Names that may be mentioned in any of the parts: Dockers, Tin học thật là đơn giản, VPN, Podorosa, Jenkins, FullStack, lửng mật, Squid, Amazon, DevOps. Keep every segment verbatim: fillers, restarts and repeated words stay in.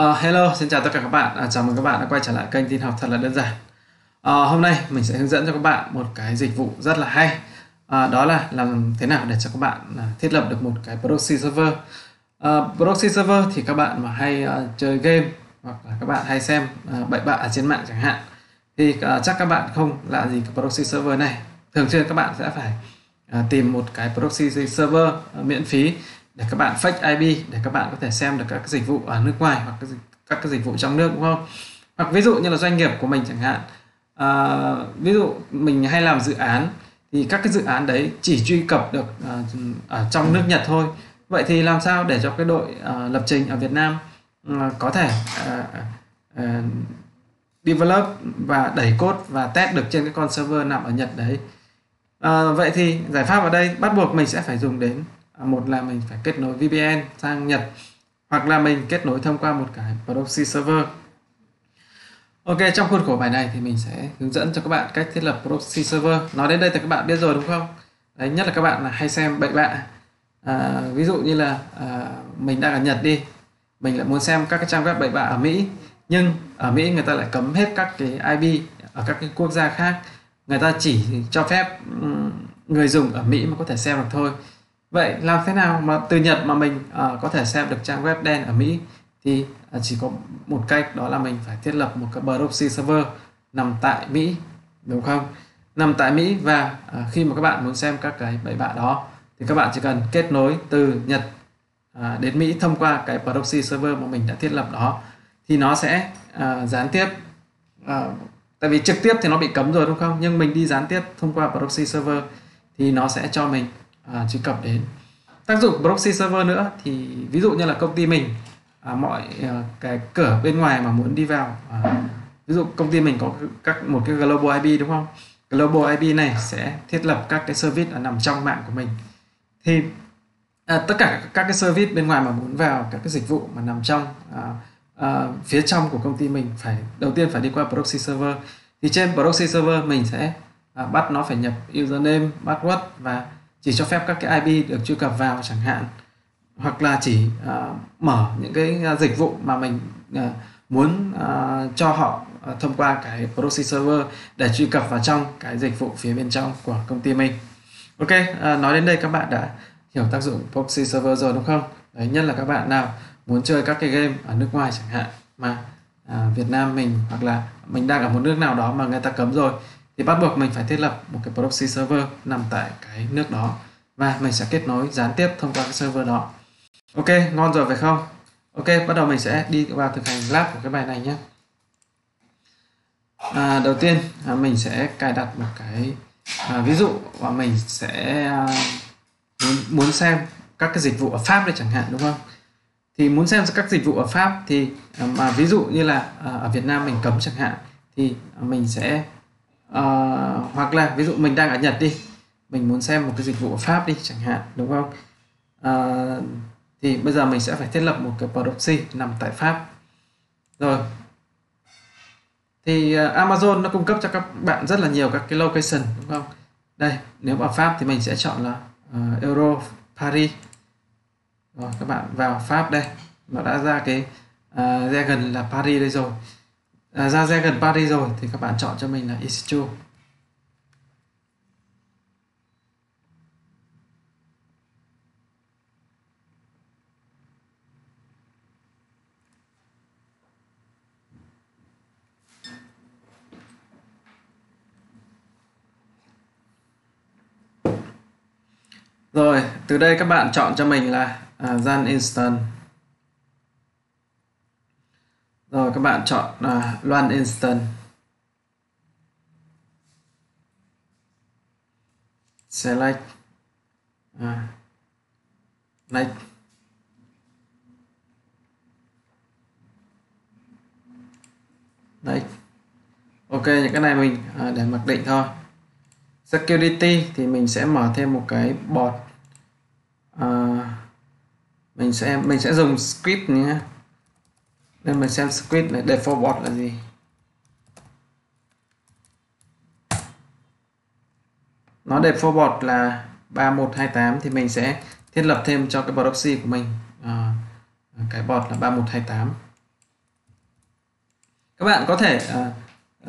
Uh, hello, xin chào tất cả các bạn. À, chào mừng các bạn đã quay trở lại kênh tin học thật là đơn giản. À, hôm nay mình sẽ hướng dẫn cho các bạn một cái dịch vụ rất là hay. À, đó là làm thế nào để cho các bạn thiết lập được một cái proxy server. À, proxy server thì các bạn mà hay uh, chơi game hoặc là các bạn hay xem uh, bậy bạ ở trên mạng chẳng hạn, thì uh, chắc các bạn không lạ gì cái proxy server này. Thường xuyên các bạn sẽ phải uh, tìm một cái proxy server uh, miễn phí để các bạn fake i pê, để các bạn có thể xem được các cái dịch vụ ở nước ngoài hoặc các, các cái dịch vụ trong nước, đúng không? Hoặc ví dụ như là doanh nghiệp của mình chẳng hạn. À, ví dụ mình hay làm dự án thì các cái dự án đấy chỉ truy cập được à, ở trong nước Nhật thôi. Vậy thì làm sao để cho cái đội à, lập trình ở Việt Nam à, có thể à, à, develop và đẩy code và test được trên cái con server nằm ở Nhật đấy. À, vậy thì giải pháp ở đây bắt buộc mình sẽ phải dùng đến, một là mình phải kết nối vê pê en sang Nhật, hoặc là mình kết nối thông qua một cái proxy server. Ok, trong khuôn khổ bài này thì mình sẽ hướng dẫn cho các bạn cách thiết lập proxy server. Nói đến đây thì các bạn biết rồi đúng không? Đấy, nhất là các bạn là hay xem bậy bạ. À, ví dụ như là à, mình đang ở Nhật đi, mình lại muốn xem các cái trang web bậy bạ ở Mỹ, nhưng ở Mỹ người ta lại cấm hết các cái i pê ở các cái quốc gia khác. Người ta chỉ cho phép người dùng ở Mỹ mà có thể xem được thôi. Vậy làm thế nào mà từ Nhật mà mình uh, có thể xem được trang web đen ở Mỹ? Thì uh, chỉ có một cách, đó là mình phải thiết lập một cái proxy server nằm tại Mỹ, đúng không? Nằm tại Mỹ, và uh, khi mà các bạn muốn xem các cái bậy bạ đó thì các bạn chỉ cần kết nối từ Nhật uh, đến Mỹ thông qua cái proxy server mà mình đã thiết lập đó, thì nó sẽ uh, gián tiếp. Uh, tại vì trực tiếp thì nó bị cấm rồi đúng không? Nhưng mình đi gián tiếp thông qua proxy server thì nó sẽ cho mình À, truy cập đến. Tác dụng proxy server nữa thì ví dụ như là công ty mình, à, mọi à, cái cửa bên ngoài mà muốn đi vào, à, ví dụ công ty mình có các một cái global i pê, đúng không? Global i pê này sẽ thiết lập các cái service nằm trong mạng của mình, thì à, tất cả các cái service bên ngoài mà muốn vào các cái dịch vụ mà nằm trong à, à, phía trong của công ty mình phải đầu tiên phải đi qua proxy server. Thì trên proxy server mình sẽ à, bắt nó phải nhập username, password và chỉ cho phép các cái i pê được truy cập vào chẳng hạn, hoặc là chỉ uh, mở những cái dịch vụ mà mình uh, muốn uh, cho họ uh, thông qua cái proxy server để truy cập vào trong cái dịch vụ phía bên trong của công ty mình. Ok, uh, nói đến đây các bạn đã hiểu tác dụng proxy server rồi đúng không? Đấy, nhất là các bạn nào muốn chơi các cái game ở nước ngoài chẳng hạn, mà uh, Việt Nam mình hoặc là mình đang ở một nước nào đó mà người ta cấm rồi, thì bắt buộc mình phải thiết lập một cái proxy server nằm tại cái nước đó, và mình sẽ kết nối gián tiếp thông qua cái server đó. Ok, ngon rồi phải không? Ok, bắt đầu mình sẽ đi vào thực hành lab của cái bài này nhé. À, đầu tiên à, mình sẽ cài đặt một cái à, ví dụ và mình sẽ à, muốn, muốn xem các cái dịch vụ ở Pháp đây chẳng hạn, đúng không? Thì muốn xem các dịch vụ ở Pháp thì à, mà ví dụ như là à, ở Việt Nam mình cấm chẳng hạn, thì à, mình sẽ Uh, hoặc là ví dụ mình đang ở Nhật đi, mình muốn xem một cái dịch vụ ở Pháp đi chẳng hạn, đúng không? Uh, thì bây giờ mình sẽ phải thiết lập một cái proxy nằm tại Pháp. Rồi thì uh, Amazon nó cung cấp cho các bạn rất là nhiều các cái location, đúng không? Đây, nếu ở Pháp thì mình sẽ chọn là uh, Euro Paris. Rồi các bạn vào Pháp đây, nó đã ra cái uh, ra gần là Paris đây rồi. À, ra ra gần Paris rồi thì các bạn chọn cho mình là e xê hai. Rồi từ đây các bạn chọn cho mình là à, Gian Instant. Rồi các bạn chọn uh, Loan Instant. Select uh, Next. Next. Ok, những cái này mình uh, để mặc định thôi. Security thì mình sẽ mở thêm một cái bot. uh, Mình sẽ mình sẽ dùng script nhé, nên mình xem Squid này, default bot là gì. Nó default bot là ba một hai tám, thì mình sẽ thiết lập thêm cho cái proxy của mình à, cái bot là ba một hai tám. Các bạn có thể uh,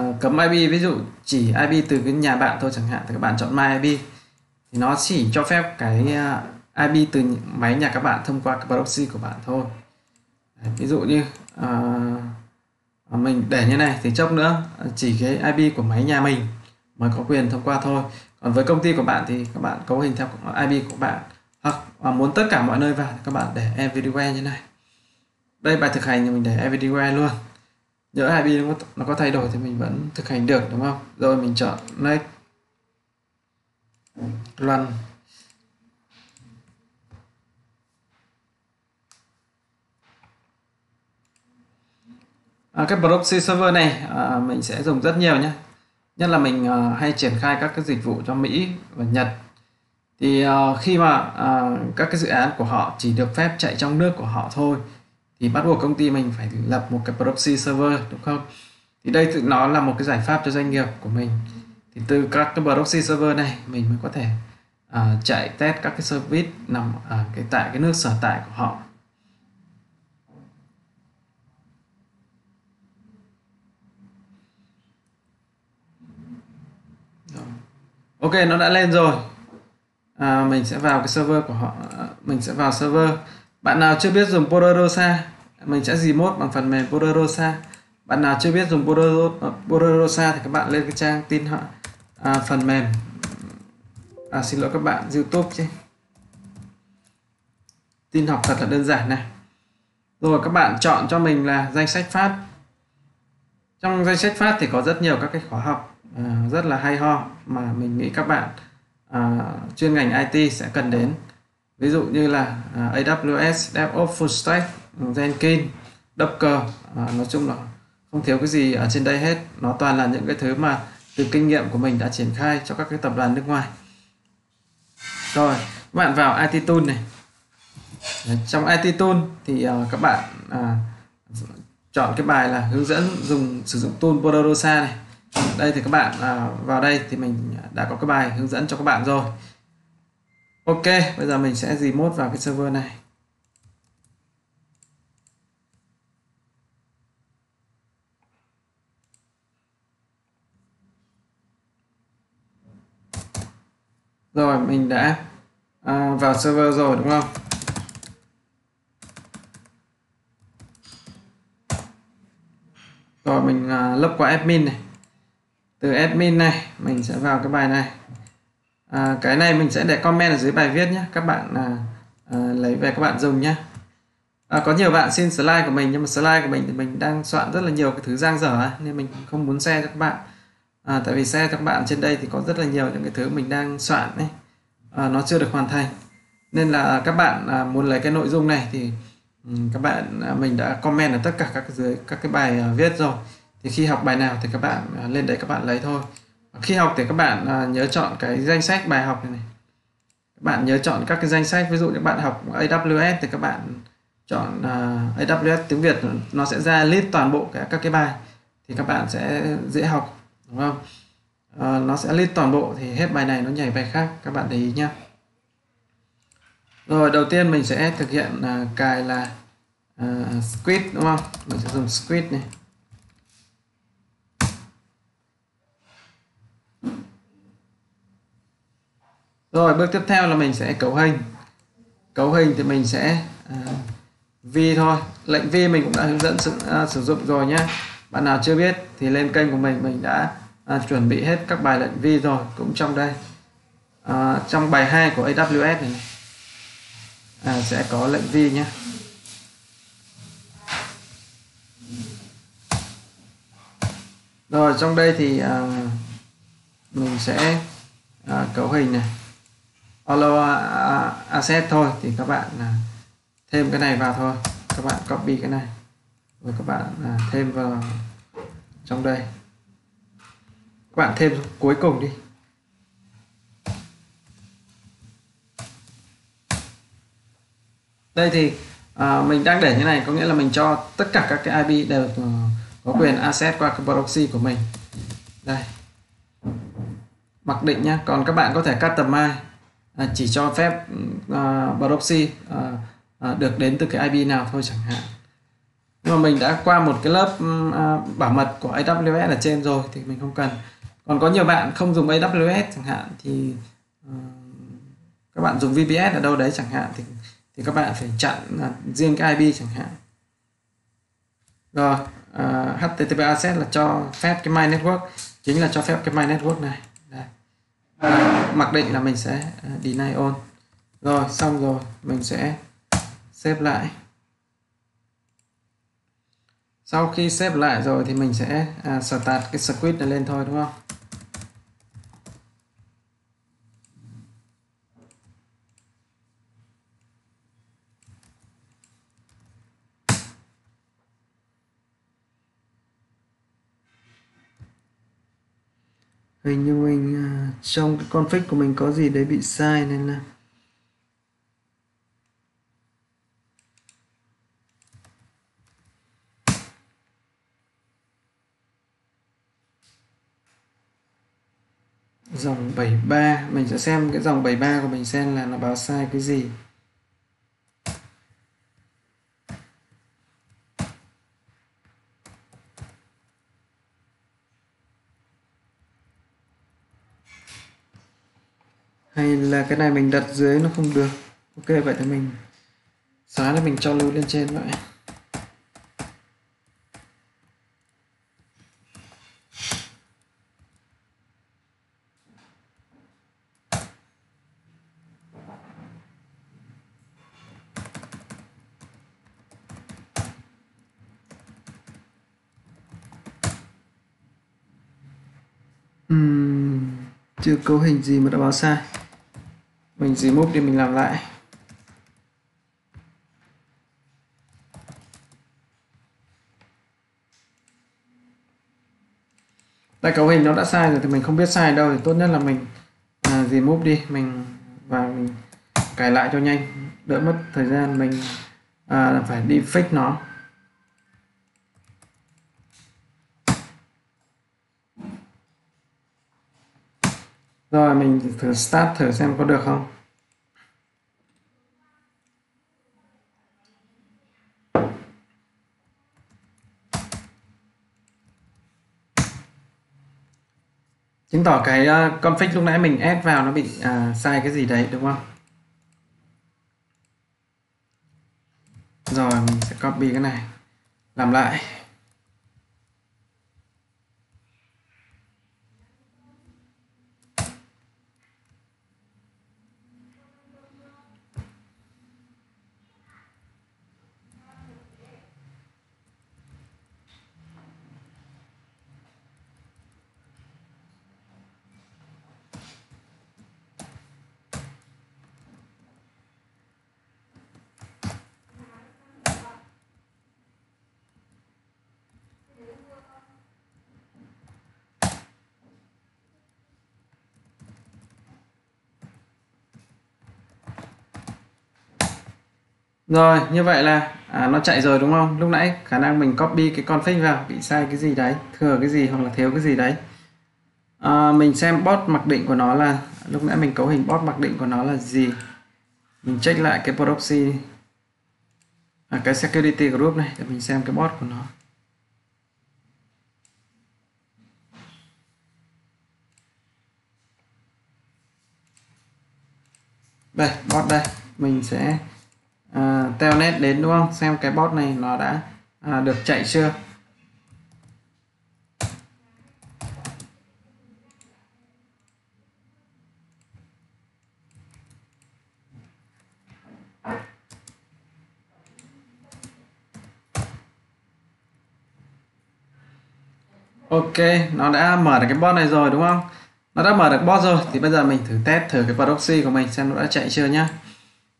uh, cấm i pê, ví dụ chỉ i pê từ cái nhà bạn thôi chẳng hạn, thì các bạn chọn My i pê thì nó chỉ cho phép cái uh, i pê từ máy nhà các bạn thông qua cái proxy của bạn thôi. Đấy, ví dụ như uh, mình để như này thì chốc nữa chỉ cái i pê của máy nhà mình mới có quyền thông qua thôi. Còn với công ty của bạn thì các bạn cấu hình theo i pê của bạn, hoặc à, muốn tất cả mọi nơi vào thì các bạn để everywhere như này. Đây bài thực hành thì mình để everywhere luôn. Nhớ i pê nó có, nó có thay đổi thì mình vẫn thực hành được, đúng không? Rồi mình chọn next run. À, cái proxy server này à, mình sẽ dùng rất nhiều nhé. Nhất là mình uh, hay triển khai các cái dịch vụ cho Mỹ và Nhật. Thì uh, khi mà uh, các cái dự án của họ chỉ được phép chạy trong nước của họ thôi, thì bắt buộc công ty mình phải lập một cái proxy server, đúng không? Thì đây tự nó là một cái giải pháp cho doanh nghiệp của mình. Thì từ các cái proxy server này mình mới có thể uh, chạy test các cái service nằm ở cái tại cái nước sở tại của họ. Ok, nó đã lên rồi. À, mình sẽ vào cái server của họ. Mình sẽ vào server. Bạn nào chưa biết dùng Podorosa, mình sẽ remote bằng phần mềm Podorosa. Bạn nào chưa biết dùng Podorosa thì các bạn lên cái trang tin họ à, phần mềm. À, xin lỗi các bạn, YouTube chứ. Tin học thật là đơn giản này. Rồi các bạn chọn cho mình là danh sách phát. Trong danh sách phát thì có rất nhiều các cái khóa học À, rất là hay ho mà mình nghĩ các bạn à, chuyên ngành i tê sẽ cần đến, ví dụ như là à, a đê vê ét, DevOps, FullStack, Jenkins, Docker, à, nói chung là không thiếu cái gì ở trên đây hết, nó toàn là những cái thứ mà từ kinh nghiệm của mình đã triển khai cho các cái tập đoàn nước ngoài. Rồi các bạn vào i tê tool này. Đấy, trong i tê tool thì à, các bạn à, chọn cái bài là hướng dẫn dùng sử dụng tool Podorosa này. Đây thì các bạn à, vào đây thì mình đã có cái bài hướng dẫn cho các bạn rồi. Ok, bây giờ mình sẽ remote vào cái server này. Rồi mình đã à, vào server rồi, đúng không? Rồi mình à, lấp qua admin này. Từ admin này mình sẽ vào cái bài này. à, Cái này mình sẽ để comment ở dưới bài viết nhé. Các bạn à, à, lấy về các bạn dùng nhé. à, Có nhiều bạn xin slide của mình, nhưng mà slide của mình thì mình đang soạn rất là nhiều cái thứ giang dở ấy, nên mình không muốn share cho các bạn. à, Tại vì share cho các bạn trên đây thì có rất là nhiều những cái thứ mình đang soạn ấy, à, nó chưa được hoàn thành. Nên là các bạn à, muốn lấy cái nội dung này thì um, các bạn à, mình đã comment ở tất cả các dưới các cái bài à, viết rồi. Thì khi học bài nào thì các bạn à, lên đấy các bạn lấy thôi. Khi học thì các bạn à, nhớ chọn cái danh sách bài học này, này. Các bạn nhớ chọn các cái danh sách, ví dụ các bạn học a đê vê ét thì các bạn chọn à, a đê vê ét tiếng Việt nó sẽ ra list toàn bộ các, các cái bài thì các bạn sẽ dễ học, đúng không? À, nó sẽ list toàn bộ thì hết bài này nó nhảy bài khác, các bạn để ý nhé. Rồi đầu tiên mình sẽ thực hiện à, cài là à, Squid, đúng không? Mình sẽ dùng Squid này. Rồi bước tiếp theo là mình sẽ cấu hình. Cấu hình thì mình sẽ à, vi thôi. Lệnh vi mình cũng đã hướng dẫn sử, à, sử dụng rồi nhé. Bạn nào chưa biết thì lên kênh của mình, mình đã à, chuẩn bị hết các bài lệnh vi rồi, cũng trong đây. à, Trong bài hai của a đê vê ét này, này. À, sẽ có lệnh vi nhé. Rồi trong đây thì à, mình sẽ à, cấu hình này allow asset thôi, thì các bạn thêm cái này vào thôi, các bạn copy cái này rồi các bạn thêm vào trong đây, các bạn thêm cuối cùng đi. Đây thì à, mình đang để như này, có nghĩa là mình cho tất cả các cái i pê đều có quyền access qua cái proxy của mình đây, mặc định nhá. Còn các bạn có thể customize. À, chỉ cho phép uh, proxy uh, uh, được đến từ cái i pê nào thôi chẳng hạn. Nhưng mà mình đã qua một cái lớp uh, bảo mật của a đê vê ét ở trên rồi thì mình không cần. Còn có nhiều bạn không dùng a đê vê ét chẳng hạn, thì uh, các bạn dùng vê pê en ở đâu đấy chẳng hạn, thì, thì các bạn phải chặn uh, riêng cái i pê chẳng hạn. Rồi uh, hát tê tê pê access là cho phép cái My Network, chính là cho phép cái My Network này. Uh, mặc định là mình sẽ uh, deny all. Rồi xong rồi mình sẽ xếp lại. Sau khi xếp lại rồi thì mình sẽ uh, start cái Squid này lên thôi, đúng không? Hình như mình uh, trong cái config của mình có gì đấy bị sai nên là dòng bảy ba, mình sẽ xem cái dòng bảy ba của mình xem là nó báo sai cái gì. Hay là cái này mình đặt dưới nó không được. Ok, vậy thì mình xóa là mình cho lưu lên trên vậy. Uhm, chưa cấu hình gì mà đã báo sai. Mình remove đi, mình làm lại. Tại cấu hình nó đã sai rồi thì mình không biết sai đâu, thì tốt nhất là mình à, remove đi mình và mình cài lại cho nhanh, đỡ mất thời gian mình à, phải đi fix nó. Rồi mình thử start thử xem có được không. Chứng tỏ cái uh, config lúc nãy mình add vào nó bị uh, sai cái gì đấy, đúng không? Rồi mình sẽ copy cái này, làm lại. Rồi, như vậy là à, nó chạy rồi đúng không? Lúc nãy khả năng mình copy cái config vào bị sai cái gì đấy, thừa cái gì hoặc là thiếu cái gì đấy. à, Mình xem bot mặc định của nó là, lúc nãy mình cấu hình bot mặc định của nó là gì. Mình check lại cái proxy, à, cái security group này để mình xem cái bot của nó. Đây, bot đây. Mình sẽ À, telnet đến, đúng không? Xem cái bot này nó đã à, được chạy chưa. Ok, nó đã mở được cái bot này rồi đúng không? Nó đã mở được bot rồi thì bây giờ mình thử test thử cái proxy của mình xem nó đã chạy chưa nhá.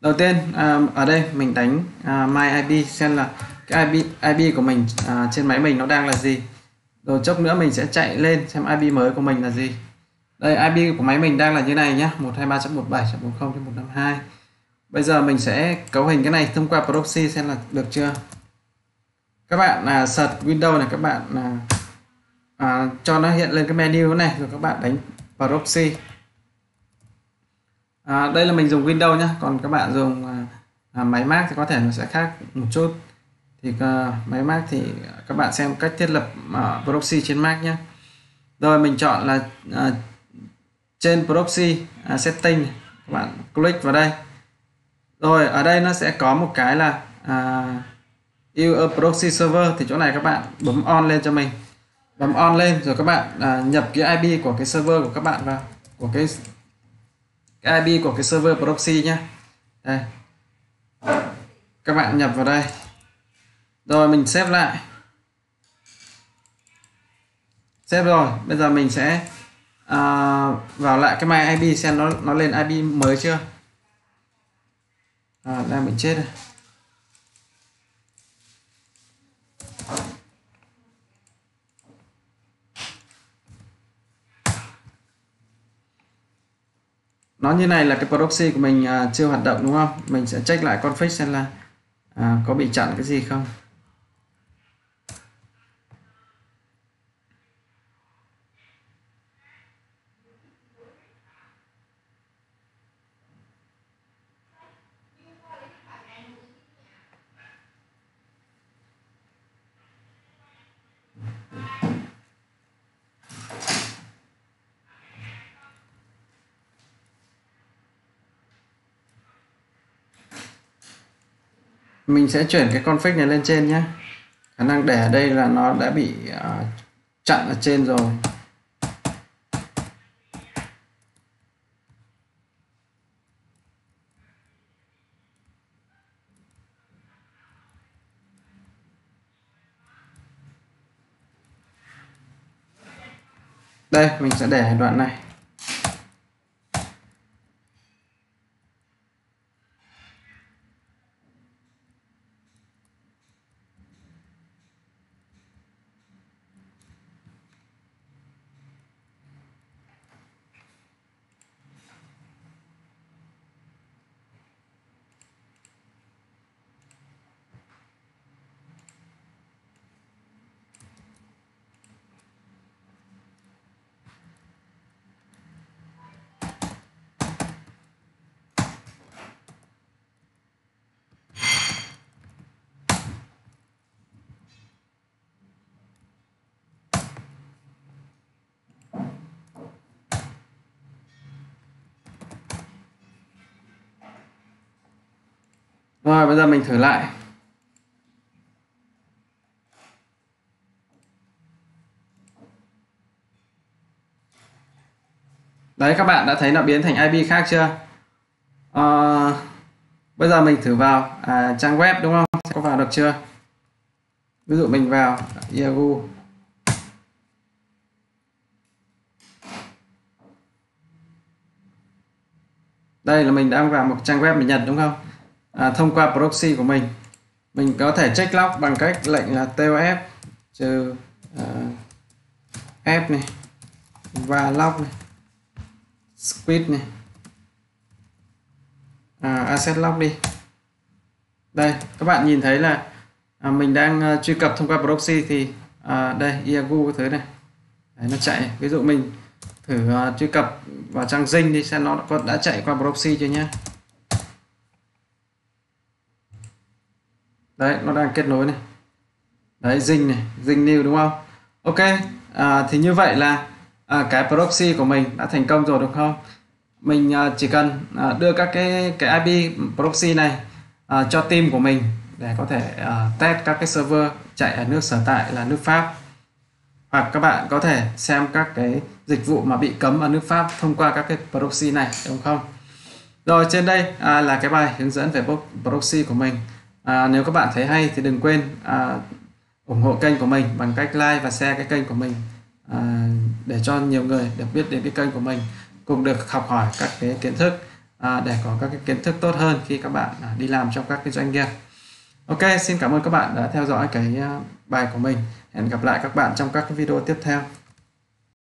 Đầu tiên à, ở đây mình đánh à, my i pê xem là cái i pê, i pê của mình à, trên máy mình nó đang là gì. Rồi chốc nữa mình sẽ chạy lên xem i pê mới của mình là gì. Đây, i pê của máy mình đang là như này nhé, một hai ba chấm một bảy chấm một không chấm một năm hai. Bây giờ mình sẽ cấu hình cái này thông qua proxy xem là được chưa. Các bạn là search Windows này, các bạn là à, cho nó hiện lên cái menu này, rồi các bạn đánh proxy. À, đây là mình dùng Windows nhé, còn các bạn dùng à, máy Mac thì có thể nó sẽ khác một chút. thì uh, máy Mac thì các bạn xem cách thiết lập uh, proxy trên Mac nhé. Rồi mình chọn là uh, trên proxy uh, setting, các bạn click vào đây. Rồi ở đây nó sẽ có một cái là uh, use a proxy server, thì chỗ này các bạn bấm on lên cho mình, bấm on lên rồi các bạn uh, nhập cái i pê của cái server của các bạn vào, của cái, cái i pê của cái server proxy nhé. Đây, các bạn nhập vào đây. Rồi mình xếp lại. Xếp rồi, bây giờ mình sẽ uh, vào lại cái my i pê xem nó nó lên i pê mới chưa. À, đang bị chết rồi. Nó như này là cái proxy của mình uh, chưa hoạt động đúng không? Mình sẽ check lại config xem là uh, có bị chặn cái gì không. Mình sẽ chuyển cái config này lên trên nhé. Khả năng để ở đây là nó đã bị uh, chặn ở trên rồi. Đây, mình sẽ để đoạn này. Rồi bây giờ mình thử lại. Đấy, các bạn đã thấy nó biến thành i pê khác chưa? À, bây giờ mình thử vào à, trang web đúng không? Có vào được chưa? Ví dụ mình vào Yahoo. Đây là mình đang vào một trang web mình Nhật đúng không? À, thông qua proxy của mình, mình có thể check log bằng cách lệnh là tof trừ uh, f này và log này, squid này, à, asset log đi. Đây, các bạn nhìn thấy là à, mình đang uh, truy cập thông qua proxy thì uh, đây Yahoo cái thứ này. Đấy, nó chạy. Ví dụ mình thử uh, truy cập vào trang Zing đi xem nó có đã chạy qua proxy chưa nhé. Đấy, nó đang kết nối này. Đấy, Zing này, Zing New đúng không? Ok, à, thì như vậy là à, cái proxy của mình đã thành công rồi đúng không? Mình à, chỉ cần à, đưa các cái cái i pê proxy này à, cho team của mình để có thể à, test các cái server chạy ở nước sở tại là nước Pháp. Hoặc các bạn có thể xem các cái dịch vụ mà bị cấm ở nước Pháp thông qua các cái proxy này đúng không? Rồi, trên đây à, là cái bài hướng dẫn về proxy của mình. À, nếu các bạn thấy hay thì đừng quên à, ủng hộ kênh của mình bằng cách like và share cái kênh của mình à, để cho nhiều người được biết đến cái kênh của mình, cùng được học hỏi các cái kiến thức à, để có các cái kiến thức tốt hơn khi các bạn à, đi làm trong các cái doanh nghiệp. Ok, xin cảm ơn các bạn đã theo dõi cái bài của mình. Hẹn gặp lại các bạn trong các cái video tiếp theo.